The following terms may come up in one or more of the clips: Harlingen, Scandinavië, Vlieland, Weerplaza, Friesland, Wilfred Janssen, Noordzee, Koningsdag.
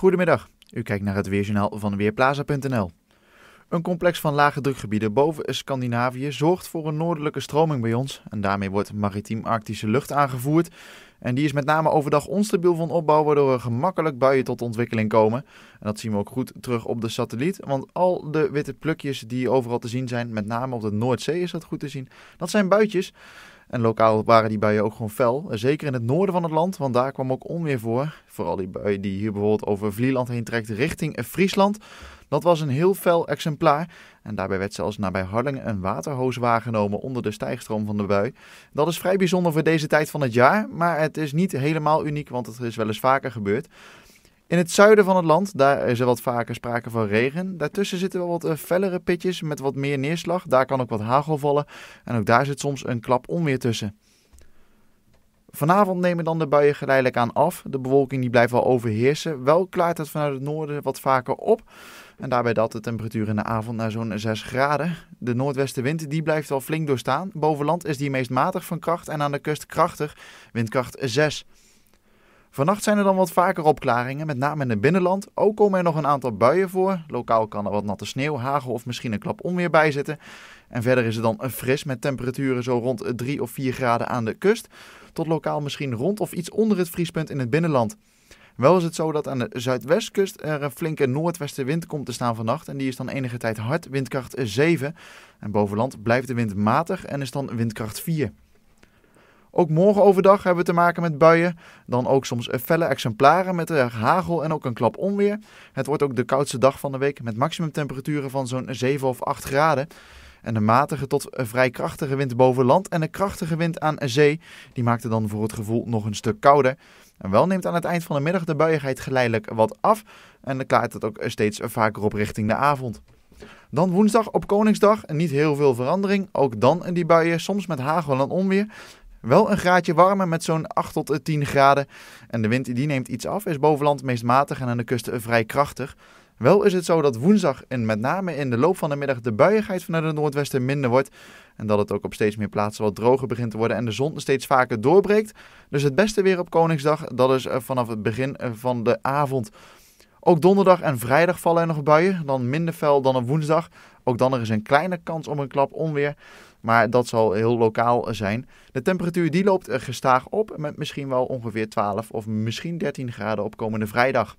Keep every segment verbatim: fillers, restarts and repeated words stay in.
Goedemiddag, u kijkt naar het weerjournaal van Weerplaza punt n l. Een complex van lage drukgebieden boven Scandinavië zorgt voor een noordelijke stroming bij ons en daarmee wordt maritiem-arctische lucht aangevoerd. En die is met name overdag onstabiel van opbouw, waardoor er gemakkelijk buien tot ontwikkeling komen. En dat zien we ook goed terug op de satelliet, want al de witte plukjes die overal te zien zijn, met name op de Noordzee is dat goed te zien, dat zijn buitjes. En lokaal waren die buien ook gewoon fel, zeker in het noorden van het land, want daar kwam ook onweer voor. Vooral die bui die hier bijvoorbeeld over Vlieland heen trekt richting Friesland. Dat was een heel fel exemplaar en daarbij werd zelfs nabij Harlingen een waterhoos waargenomen onder de stijgstroom van de bui. Dat is vrij bijzonder voor deze tijd van het jaar, maar het is niet helemaal uniek, want het is wel eens vaker gebeurd. In het zuiden van het land, daar is er wat vaker sprake van regen. Daartussen zitten wel wat fellere pitjes met wat meer neerslag. Daar kan ook wat hagel vallen en ook daar zit soms een klap onweer tussen. Vanavond nemen dan de buien geleidelijk aan af. De bewolking die blijft wel overheersen. Wel klaart het vanuit het noorden wat vaker op. En daarbij daalt de temperatuur in de avond naar zo'n zes graden. De noordwestenwind die blijft wel flink doorstaan. Boven land is die meest matig van kracht en aan de kust krachtig. Windkracht zes. Vannacht zijn er dan wat vaker opklaringen, met name in het binnenland. Ook komen er nog een aantal buien voor. Lokaal kan er wat natte sneeuw, hagel of misschien een klap onweer bij zitten. En verder is het dan fris met temperaturen zo rond drie of vier graden aan de kust. Tot lokaal misschien rond of iets onder het vriespunt in het binnenland. Wel is het zo dat aan de zuidwestkust er een flinke noordwestenwind komt te staan vannacht. En die is dan enige tijd hard, windkracht zeven. En bovenland blijft de wind matig en is dan windkracht vier. Ook morgen overdag hebben we te maken met buien. Dan ook soms felle exemplaren met hagel en ook een klap onweer. Het wordt ook de koudste dag van de week met maximumtemperaturen van zo'n zeven of acht graden. En de matige tot vrij krachtige wind boven land en de krachtige wind aan zee, die maakt het dan voor het gevoel nog een stuk kouder. En wel neemt aan het eind van de middag de buiigheid geleidelijk wat af. En dan klaart het ook steeds vaker op richting de avond. Dan woensdag op Koningsdag, niet heel veel verandering. Ook dan die buien, soms met hagel en onweer. Wel een graadje warmer met zo'n acht tot tien graden. En de wind die neemt iets af, is bovenland meest matig en aan de kust vrij krachtig. Wel is het zo dat woensdag en met name in de loop van de middag de buiigheid vanuit het noordwesten minder wordt. En dat het ook op steeds meer plaatsen wat droger begint te worden en de zon steeds vaker doorbreekt. Dus het beste weer op Koningsdag, dat is vanaf het begin van de avond. Ook donderdag en vrijdag vallen er nog buien, dan minder fel dan op woensdag. Ook dan er is een kleine kans op een klap onweer, maar dat zal heel lokaal zijn. De temperatuur die loopt gestaag op met misschien wel ongeveer twaalf of misschien dertien graden op komende vrijdag.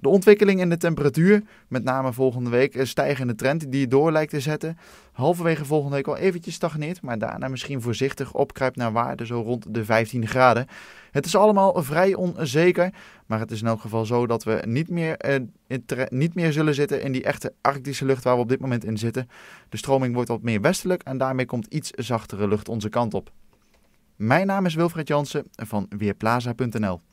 De ontwikkeling in de temperatuur, met name volgende week, een stijgende trend die door lijkt te zetten. Halverwege volgende week al eventjes stagneert, maar daarna misschien voorzichtig opkruipt naar waarde zo rond de vijftien graden. Het is allemaal vrij onzeker, maar het is in elk geval zo dat we niet meer, eh, niet meer zullen zitten in die echte arctische lucht waar we op dit moment in zitten. De stroming wordt wat meer westelijk en daarmee komt iets zachtere lucht onze kant op. Mijn naam is Wilfred Janssen van Weerplaza punt n l.